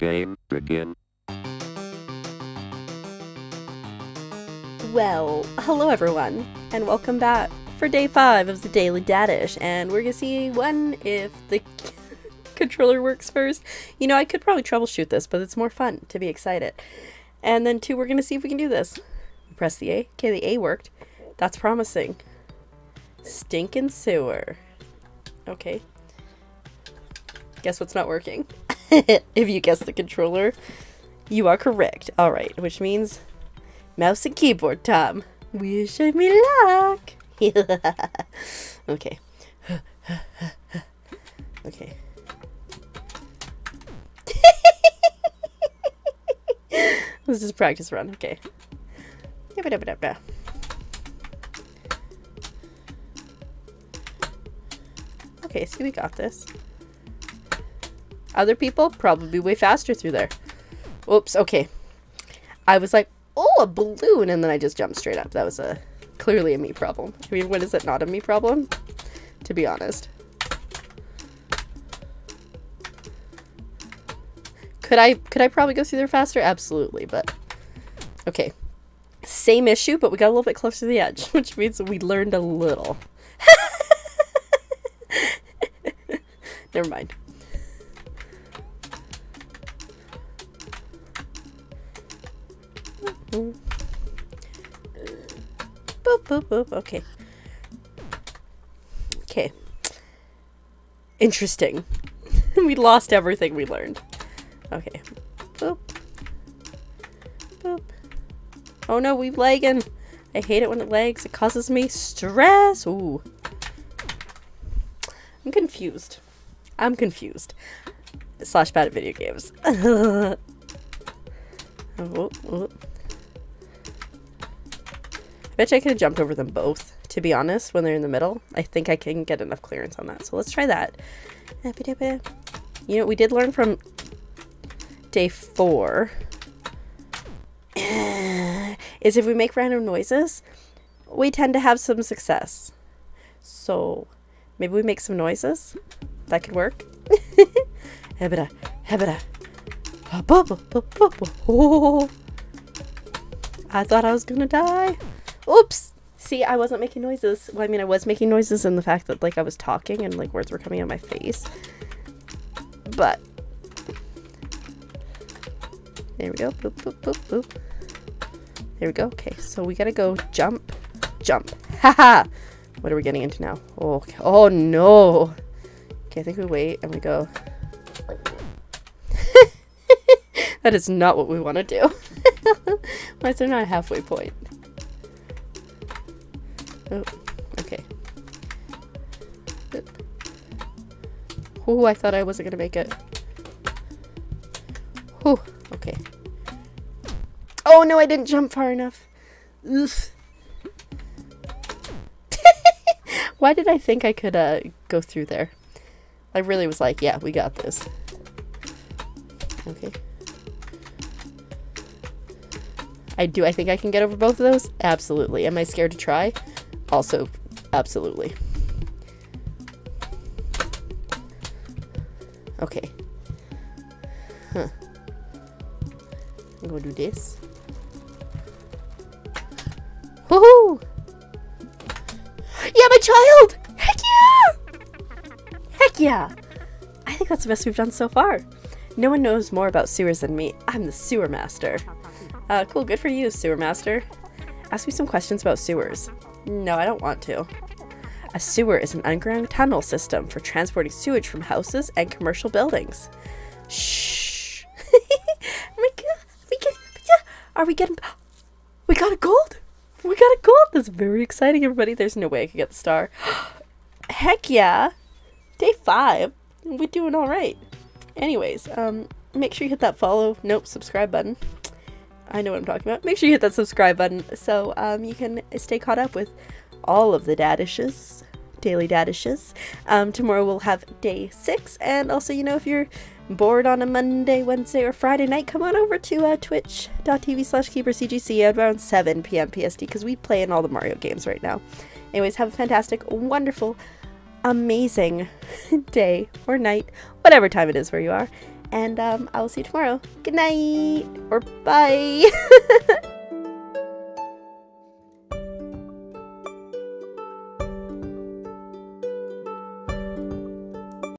Game begin. Well, hello everyone, and welcome back for day 5 of the Daily Daddish, and we're gonna see if the controller works first. You know, I could probably troubleshoot this, but it's more fun to be excited. And then 2, we're gonna see if we can do this. We press the A. Okay, the A worked. That's promising. Stinkin' sewer. Okay. Guess what's not working? If you guessed the controller, you are correct. Alright, which means mouse and keyboard time. Wish me luck! Okay. Okay. Let's just practice run, okay. Okay, see, we got this. Other people probably way faster through there. Oops, okay. I was like, oh, a balloon, and then I just jumped straight up. That was clearly a me problem. I mean, when is it not a me problem? To be honest. Could I probably go through there faster? Absolutely, but okay. Same issue, but we got a little bit closer to the edge, which means we learned a little. Never mind. Boop, boop, boop. Okay. Okay. Interesting. We lost everything we learned. Okay. Boop. Boop. Oh no, we're lagging. I hate it when it lags. It causes me stress. Ooh. I'm confused. I'm confused. Slash bad at video games. Oh, oh. I bet you I could have jumped over them both, to be honest, when they're in the middle. I think I can get enough clearance on that, so let's try that. You know, we did learn from day 4 is if we make random noises, we tend to have some success. So maybe we make some noises. That could work. I thought I was gonna die. Oops! See, I wasn't making noises. Well, I mean, I was making noises in the fact that, like, I was talking and, like, words were coming out of my face. But. There we go. Boop, boop, boop, boop. There we go. Okay, so we gotta go jump. Jump. Haha! What are we getting into now? Oh, okay. Oh, no! Okay, I think we wait and we go. That is not what we want to do. Why is there not a halfway point? Oh, okay. Oh, I thought I wasn't gonna make it. Oh, okay. Oh no, I didn't jump far enough. Oof. Why did I think I could go through there? I really was like, yeah, we got this. Okay. I think I can get over both of those? Absolutely. Am I scared to try? Also, absolutely. Okay. Huh. I'm gonna do this. Woohoo! Yeah, my child! Heck yeah! Heck yeah! I think that's the best we've done so far. No one knows more about sewers than me. I'm the sewer master. Cool, good for you, sewer master. Ask me some questions about sewers. No, I don't want to. A sewer is an underground tunnel system for transporting sewage from houses and commercial buildings. Shh. We got a gold! We got a gold! That's very exciting, everybody. There's no way I could get the star. Heck yeah! Day 5. We're doing alright. Anyways, make sure you hit that follow, nope, subscribe button. I know what I'm talking about. Make sure you hit that subscribe button so you can stay caught up with all of the Daddishes, Daily Daddishes. Tomorrow we'll have day 6, and also, you know, if you're bored on a Monday, Wednesday, or Friday night, come on over to twitch.tv/keepercgc at around 7 p.m. PSD, because we play in all the Mario games right now. Anyways, have a fantastic, wonderful, amazing day or night, whatever time it is where you are, and I will see you tomorrow. Good night, or bye.